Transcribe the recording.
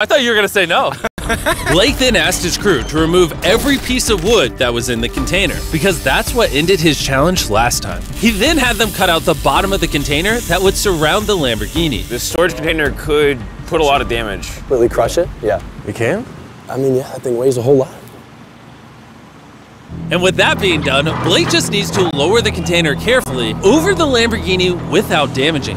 I thought you were gonna say no. Blake then asked his crew to remove every piece of wood that was in the container, because that's what ended his challenge last time. He then had them cut out the bottom of the container that would surround the Lamborghini. This storage container could put a lot of damage. Completely crush it? Yeah. It can? I mean, yeah, that thing weighs a whole lot. And with that being done, Blake just needs to lower the container carefully over the Lamborghini without damaging it.